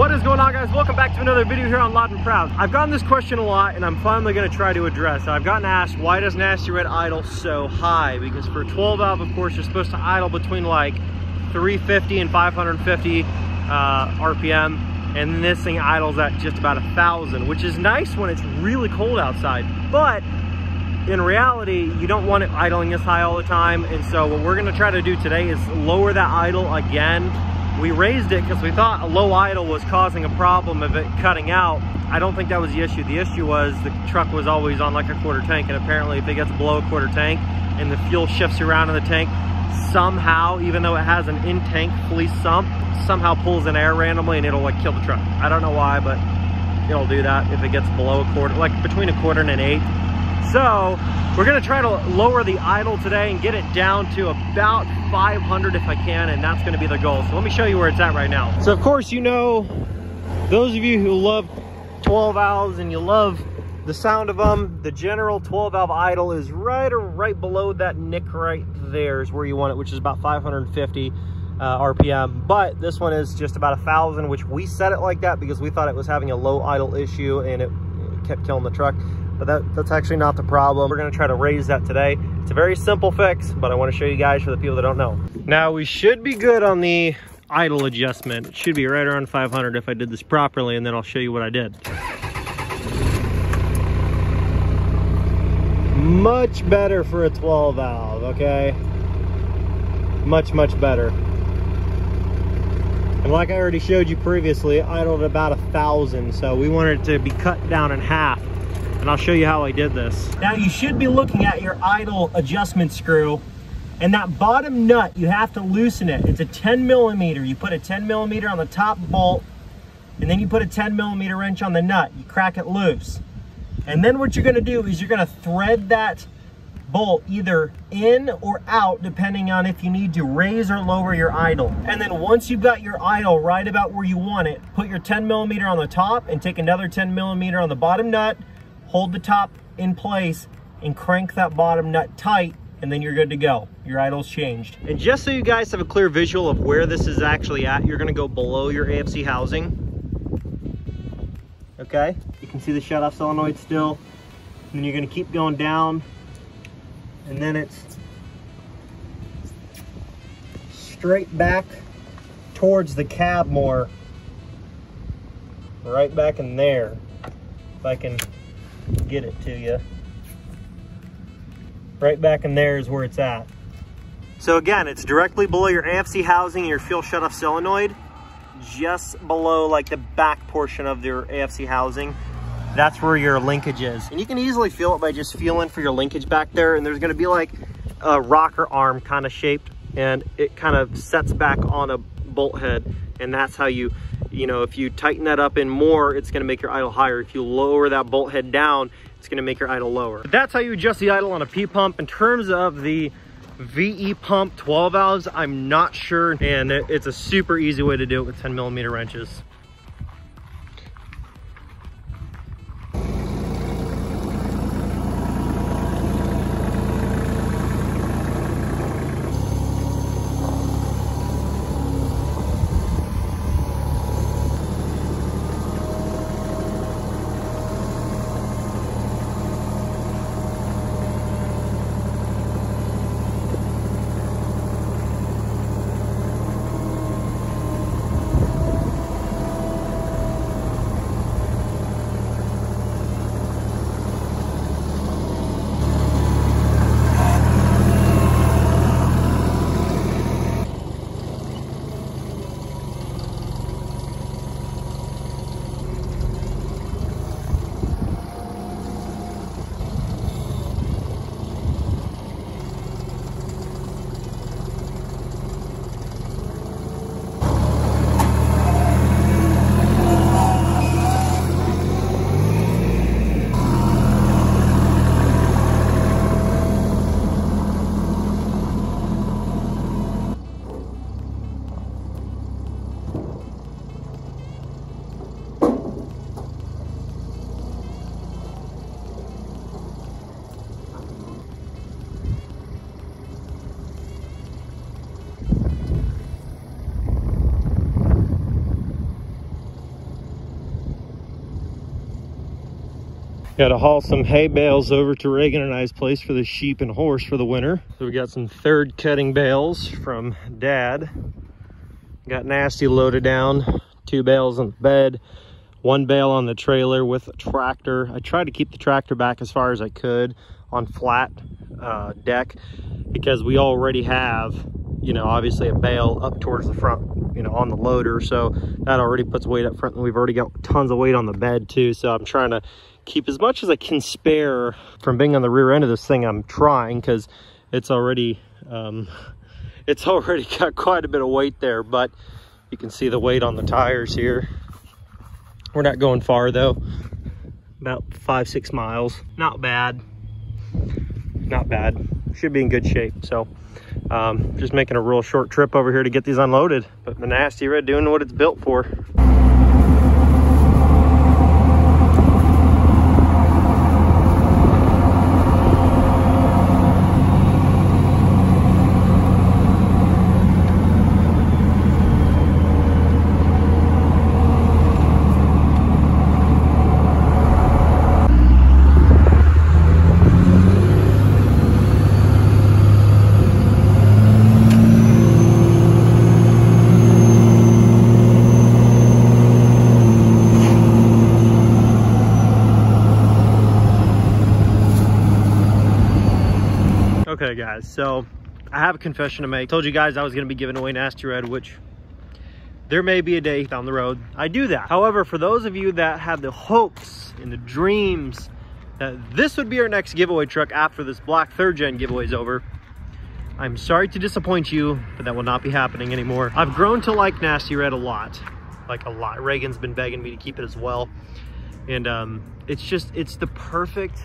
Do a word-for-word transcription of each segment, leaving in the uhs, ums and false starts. What is going on, guys? Welcome back to another video here on Loud 'N' Proud. I've gotten this question a lot and I'm finally gonna try to address. I've gotten asked, why does Nasty Red idle so high? Because for twelve valve, of course, you're supposed to idle between like three fifty and five fifty uh, R P M. And this thing idles at just about a thousand, which is nice when it's really cold outside. But in reality, you don't want it idling this high all the time. And so what we're gonna try to do today is lower that idle again. We raised it because we thought a low idle was causing a problem of it cutting out. I don't think that was the issue. The issue was the truck was always on like a quarter tank, and apparently if it gets below a quarter tank and the fuel shifts around in the tank, somehow, even though it has an in-tank fleece sump, somehow pulls in air randomly and it'll like kill the truck. I don't know why, but it'll do that if it gets below a quarter, like between a quarter and an eighth. So we're gonna try to lower the idle today and get it down to about five hundred if I can, and that's gonna be the goal. So let me show you where it's at right now. So of course, you know, those of you who love twelve valves and you love the sound of them, the general twelve valve idle is right or right below that nick right there is where you want it, which is about five fifty uh, R P M. But this one is just about a thousand, which we set it like that because we thought it was having a low idle issue and it, it kept killing the truck. But that, that's actually not the problem. We're gonna try to raise that today. It's a very simple fix, but I wanna show you guys for the people that don't know. Now we should be good on the idle adjustment. It should be right around five hundred if I did this properly, and then I'll show you what I did. Much better for a twelve valve, okay? Much, much better. And like I already showed you previously, it idled about a thousand, so we wanted it to be cut down in half. And I'll show you how I did this. Now you should be looking at your idle adjustment screw, and that bottom nut, you have to loosen it. It's a ten millimeter. You put a ten millimeter on the top bolt, and then you put a ten millimeter wrench on the nut. You crack it loose. And then what you're gonna do is you're gonna thread that bolt either in or out, depending on if you need to raise or lower your idle. And then once you've got your idle right about where you want it, put your ten millimeter on the top and take another ten millimeter on the bottom nut. Hold the top in place and crank that bottom nut tight, and then you're good to go. Your idle's changed. And just so you guys have a clear visual of where this is actually at, you're gonna go below your A F C housing. Okay, you can see the shutoff solenoid still. And then you're gonna keep going down, and then it's straight back towards the cab more. Right back in there, if I can get it to you. Right back in there is where it's at. So again, it's directly below your A F C housing and your fuel shutoff solenoid, just below like the back portion of your A F C housing. That's where your linkage is. And you can easily feel it by just feeling for your linkage back there, and there's gonna be like a rocker arm kind of shaped, and it kind of sets back on a bolt head, and that's how you you know, if you tighten that up in more, it's gonna make your idle higher. If you lower that bolt head down, it's gonna make your idle lower. But that's how you adjust the idle on a P pump. In terms of the V E pump twelve valves, I'm not sure, and it's a super easy way to do it with ten millimeter wrenches. Got to haul some hay bales over to Reagan and I's place for the sheep and horse for the winter. So we got some third cutting bales from Dad. Got Nasty loaded down, two bales on the bed, one bale on the trailer with a tractor. I tried to keep the tractor back as far as I could on flat uh, deck because we already have, you know, obviously a bale up towards the front, you know, on the loader. So that already puts weight up front, and we've already got tons of weight on the bed too. So I'm trying to keep as much as I can spare from being on the rear end of this thing. I'm trying because it's already um it's already got quite a bit of weight there, but you can see the weight on the tires here. We're not going far though, about five six miles. Not bad, not bad. Should be in good shape. So um just making a real short trip over here to get these unloaded, but the Nasty Red doing what it's built for. Okay guys, so I have a confession to make. I told you guys I was going to be giving away Nasty Red, which there may be a day down the road I do that. However, for those of you that have the hopes and the dreams that this would be our next giveaway truck after this black third gen giveaway is over, I'm sorry to disappoint you, but that will not be happening anymore. I've grown to like Nasty Red a lot, like a lot. Reagan's been begging me to keep it as well. And um, it's just, it's the perfect...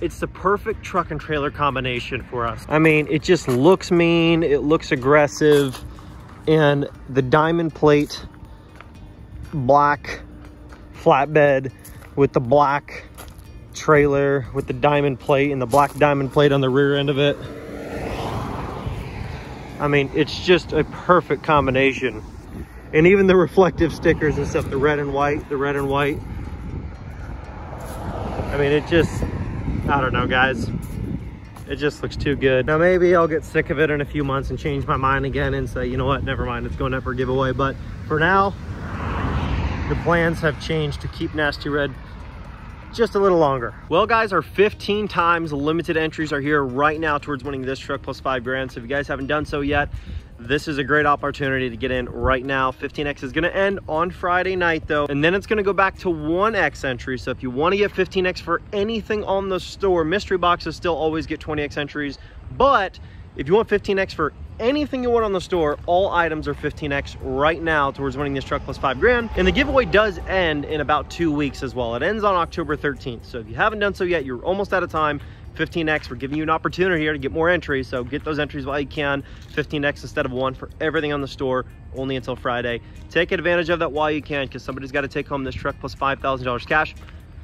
It's the perfect truck and trailer combination for us. I mean, it just looks mean, it looks aggressive, and the diamond plate black flatbed with the black trailer with the diamond plate and the black diamond plate on the rear end of it. I mean, it's just a perfect combination. And even the reflective stickers and stuff, the red and white, the red and white. I mean, it just... I don't know guys, it just looks too good. Now maybe I'll get sick of it in a few months and change my mind again and say, you know what, never mind, it's going up for a giveaway. But for now, the plans have changed to keep Nasty Red just a little longer. Well guys, our fifteen times limited entries are here right now towards winning this truck plus five grand. So if you guys haven't done so yet, this is a great opportunity to get in right now. fifteen X is going to end on Friday night though, and then it's going to go back to one X entry. So if you want to get fifteen X for anything on the store, mystery boxes still always get twenty X entries. But if you want fifteen X for anything you want on the store, all items are fifteen X right now towards winning this truck plus five grand. And the giveaway does end in about two weeks as well. It ends on October thirteenth. So if you haven't done so yet, you're almost out of time. fifteen X, we're giving you an opportunity here to get more entries, so get those entries while you can. fifteen X instead of one for everything on the store, only until Friday. Take advantage of that while you can, because somebody's got to take home this truck plus five thousand dollars cash.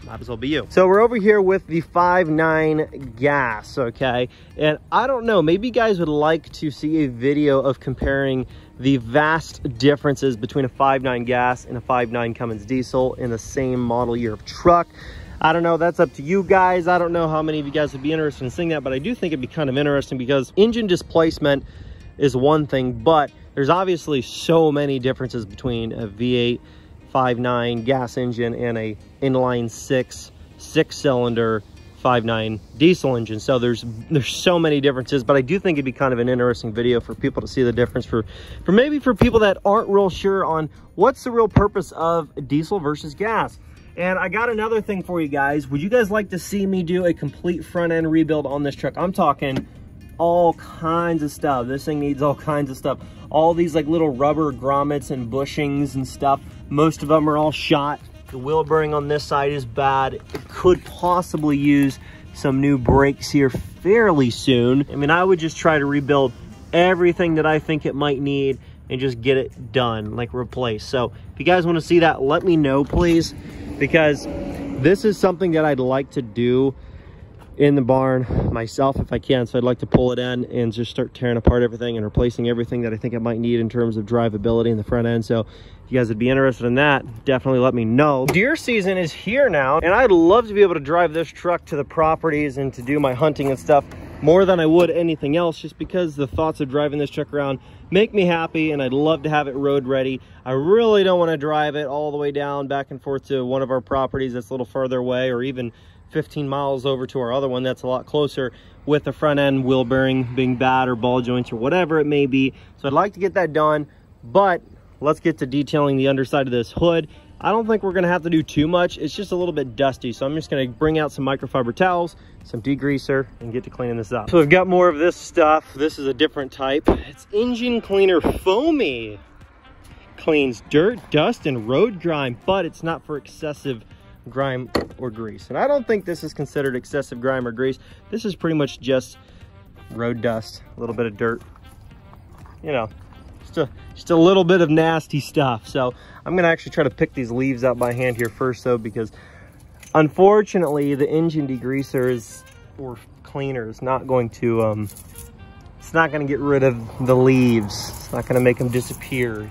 Might as well be you. So we're over here with the five nine gas, okay? And I don't know, maybe you guys would like to see a video of comparing the vast differences between a five nine gas and a five nine Cummins diesel in the same model year of truck. I don't know, that's up to you guys. I don't know how many of you guys would be interested in seeing that, but I do think it'd be kind of interesting because engine displacement is one thing, but there's obviously so many differences between a V eight five nine gas engine and a inline six six cylinder five nine diesel engine. So there's there's so many differences, but I do think it'd be kind of an interesting video for people to see the difference, for for maybe for people that aren't real sure on what's the real purpose of diesel versus gas. And I got another thing for you guys. Would you guys like to see me do a complete front end rebuild on this truck? I'm talking all kinds of stuff. This thing needs all kinds of stuff. All these like little rubber grommets and bushings and stuff. Most of them are all shot. The wheel bearing on this side is bad. It could possibly use some new brakes here fairly soon. I mean, I would just try to rebuild everything that I think it might need and just get it done, like replaced. So if you guys want to see that, let me know, please, because this is something that I'd like to do in the barn myself if I can. So I'd like to pull it in and just start tearing apart everything and replacing everything that I think I might need in terms of drivability in the front end. So if you guys would be interested in that, definitely let me know. Deer season is here now, and I'd love to be able to drive this truck to the properties and to do my hunting and stuff more than I would anything else, just because the thoughts of driving this truck around make me happy, and I'd love to have it road ready. I really don't want to drive it all the way down back and forth to one of our properties that's a little further away, or even fifteen miles over to our other one that's a lot closer, with the front end wheel bearing being bad or ball joints or whatever it may be. So I'd like to get that done, but let's get to detailing the underside of this hood. I don't think we're gonna have to do too much. It's just a little bit dusty. So I'm just gonna bring out some microfiber towels, some degreaser, and get to cleaning this up. So I've got more of this stuff. This is a different type. It's engine cleaner foamy. Cleans dirt, dust, and road grime, but it's not for excessive grime or grease. And I don't think this is considered excessive grime or grease. This is pretty much just road dust, a little bit of dirt, you know. Just a, just a little bit of nasty stuff. So I'm gonna actually try to pick these leaves out by hand here first, though, because unfortunately the engine degreaser is, or cleaner, is not going to, um, it's not gonna get rid of the leaves. It's not gonna make them disappear.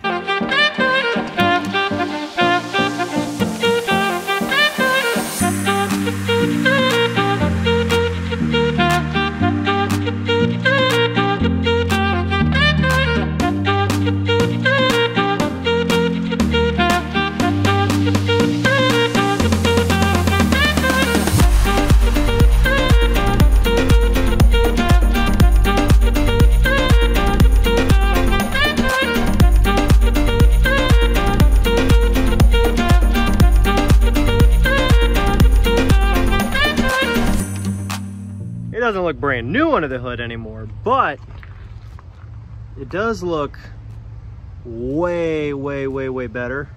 Doesn't look brand new under the hood anymore, but it does look way way way way better.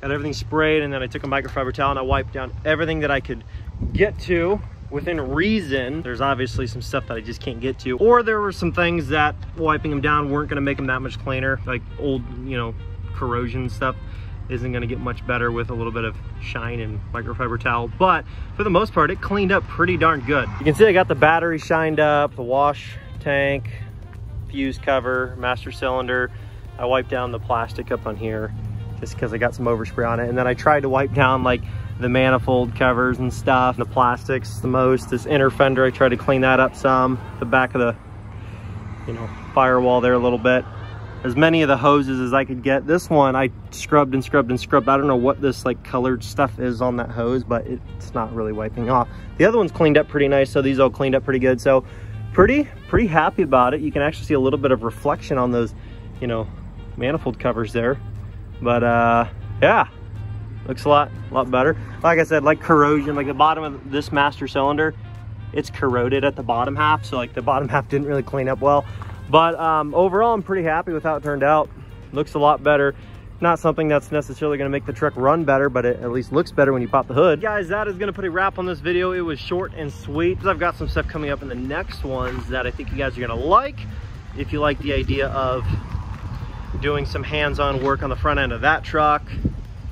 Got everything sprayed, and then I took a microfiber towel and I wiped down everything that I could get to within reason. There's obviously some stuff that I just can't get to, or there were some things that wiping them down weren't going to make them that much cleaner, like old, you know, corrosion stuff isn't going to get much better with a little bit of shine and microfiber towel. But for the most part, it cleaned up pretty darn good. You can see I got the battery shined up, the wash tank, fuse cover, master cylinder. I wiped down the plastic up on here just because I got some overspray on it, and then I tried to wipe down like the manifold covers and stuff, the plastics the most. This inner fender, I tried to clean that up some, the back of the, you know, firewall there a little bit. As many of the hoses as I could get. This one I scrubbed and scrubbed and scrubbed. I don't know what this like colored stuff is on that hose, but it's not really wiping off. The other one's cleaned up pretty nice, so these all cleaned up pretty good. So pretty, pretty happy about it. You can actually see a little bit of reflection on those, you know, manifold covers there. But uh, yeah, looks a lot, a lot better. Like I said, like corrosion, like the bottom of this master cylinder, it's corroded at the bottom half. So like the bottom half didn't really clean up well. But um, overall, I'm pretty happy with how it turned out. Looks a lot better. Not something that's necessarily going to make the truck run better, but it at least looks better when you pop the hood. Guys, that is going to put a wrap on this video. It was short and sweet. I've got some stuff coming up in the next ones that I think you guys are going to like. If you like the idea of doing some hands-on work on the front end of that truck,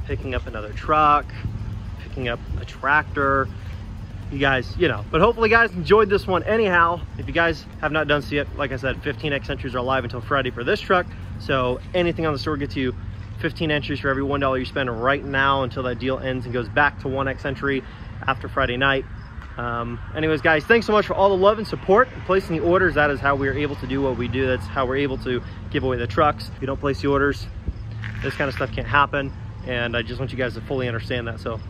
picking up another truck, picking up a tractor, you guys, you know. But hopefully guys enjoyed this one anyhow. If you guys have not done so yet, like I said, fifteen X entries are alive until Friday for this truck. So anything on the store gets you fifteen entries for every one dollar you spend right now until that deal ends and goes back to one X entry after Friday night. Um, anyways, guys, thanks so much for all the love and support and placing the orders. That is how we're able to do what we do. That's how we're able to give away the trucks. If you don't place the orders, this kind of stuff can't happen. And I just want you guys to fully understand that. So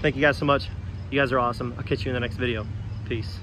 thank you guys so much. You guys are awesome. I'll catch you in the next video. Peace.